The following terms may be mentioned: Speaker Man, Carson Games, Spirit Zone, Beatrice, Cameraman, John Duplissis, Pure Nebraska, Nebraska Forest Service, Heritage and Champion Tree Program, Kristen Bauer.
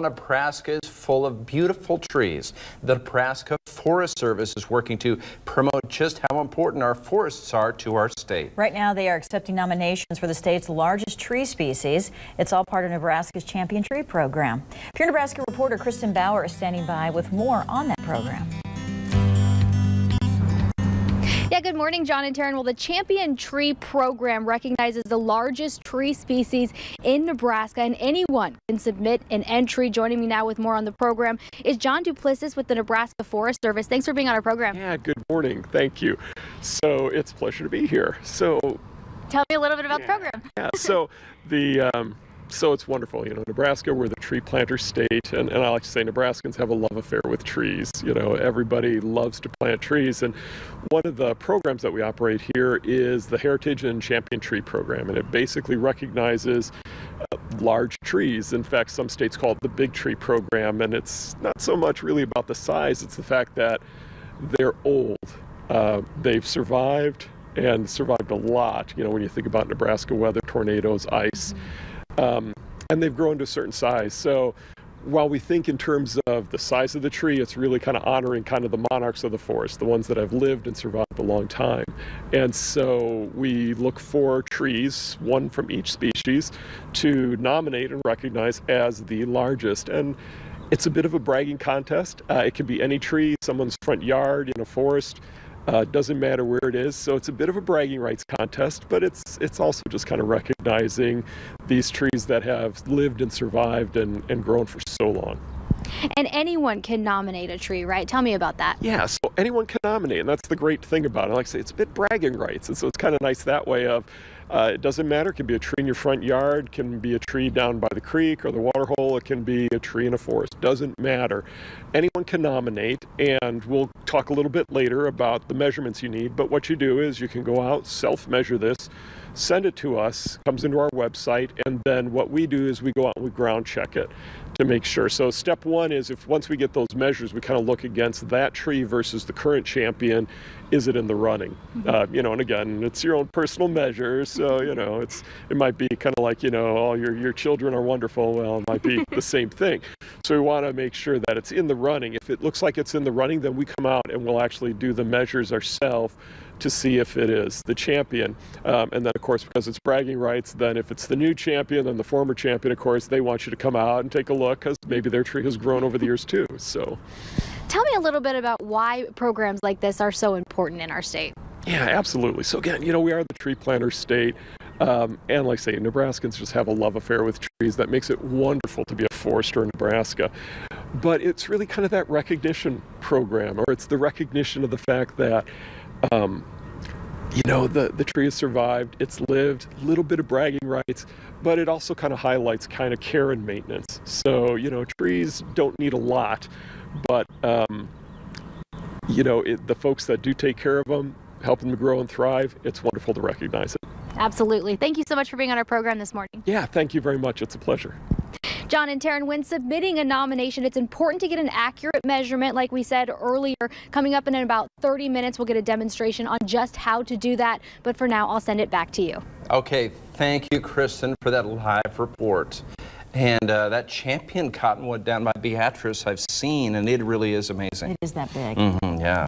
Nebraska is full of beautiful trees. The Nebraska Forest Service is working to promote just how important our forests are to our state. Right now, they are accepting nominations for the state's largest tree species. It's all part of Nebraska's Champion Tree Program. Pure Nebraska reporter Kristen Bauer is standing by with more on that program. Yeah, good morning, John and Taryn. Well, the Champion Tree Program recognizes the largest tree species in Nebraska, and anyone can submit an entry. Joining me now with more on the program is John Duplissis with the Nebraska Forest Service. Thanks for being on our program. Yeah, good morning. Thank you. So it's a pleasure to be here. So tell me a little bit about the program. Yeah, so So it's wonderful, you know, Nebraska, we're the tree planter state, and I like to say Nebraskans have a love affair with trees. You know, everybody loves to plant trees, and one of the programs that we operate here is the Heritage and Champion Tree Program, and it basically recognizes large trees. In fact, some states call it the Big Tree Program, and it's not so much really about the size, it's the fact that they're old, they've survived a lot. You know, when you think about Nebraska weather, tornadoes, ice, and they've grown to a certain size. So while we think in terms of the size of the tree, it's really kind of honoring kind of the monarchs of the forest, the ones that have lived and survived a long time. And so we look for trees, one from each species, to nominate and recognize as the largest. And it's a bit of a bragging contest. It can be any tree, someone's front yard, in a forest. Doesn't matter where it is, so it's a bit of a bragging rights contest, but it's also just kind of recognizing these trees that have lived and survived and grown for so long. And anyone can nominate a tree, right? Tell me about that. Yeah, so anyone can nominate, and that's the great thing about it. Like I say, it's a bit bragging rights, and so it's kind of nice that way of it doesn't matter. It can be a tree in your front yard, can be a tree down by the creek or the water hole, it can be a tree in a forest, doesn't matter. Anyone can nominate, and we'll talk a little bit later about the measurements you need, but what you do is you can go out, self-measure this, send it to us, comes into our website, and then what we do is we go out and we ground check it to make sure. So step one is, if once we get those measures, we kind of look against that tree versus the current champion. Is it in the running? You know, and again, it's your own personal measures. So, you know, it might be kind of like, you know, all your children are wonderful. Well, it might be the same thing. So we want to make sure that it's in the running. If it looks like it's in the running, then we come out and we'll actually do the measures ourselves to see if it is the champion. And then, of course, because it's bragging rights, then if it's the new champion and the former champion, of course, they want you to come out and take a look because maybe their tree has grown over the years too. So tell me a little bit about why programs like this are so important in our state. Yeah, absolutely. So again, you know, we are the tree planter state. And like I say, Nebraskans just have a love affair with trees that makes it wonderful to be a forester in Nebraska. But it's really kind of that recognition program, or it's the recognition of the fact that you know, the tree has survived, it's lived, a little bit of bragging rights, but it also kind of highlights kind of care and maintenance. So, you know, trees don't need a lot, but, you know, the folks that do take care of them, help them to grow and thrive, it's wonderful to recognize it. Absolutely. Thank you so much for being on our program this morning. Yeah, thank you very much. It's a pleasure. John and Taryn, when submitting a nomination, it's important to get an accurate measurement. Like we said earlier, coming up in about 30 minutes, we'll get a demonstration on just how to do that. But for now, I'll send it back to you. Okay, thank you, Kristen, for that live report. And that champion cottonwood down by Beatrice I've seen, and it really is amazing. It is that big. Mm-hmm, yeah.